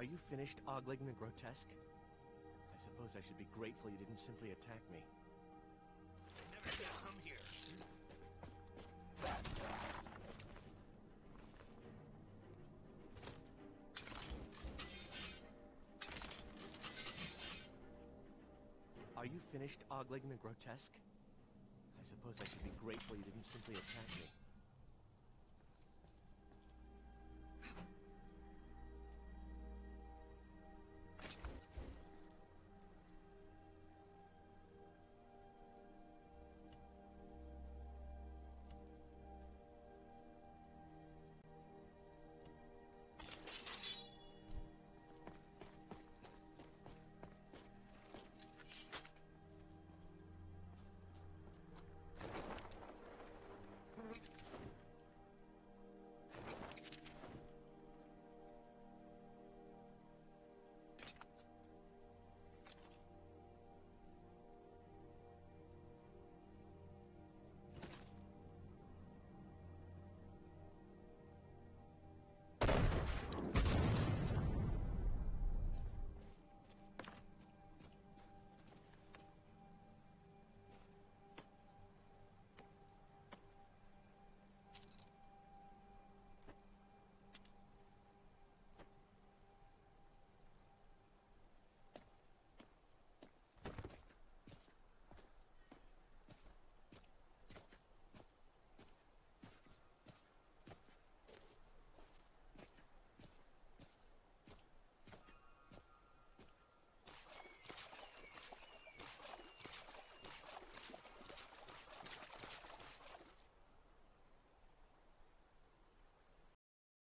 Are you finished ogling the grotesque? I suppose I should be grateful you didn't simply attack me. I never should have come here. Are you finished ogling the grotesque? I suppose I should be grateful you didn't simply attack me.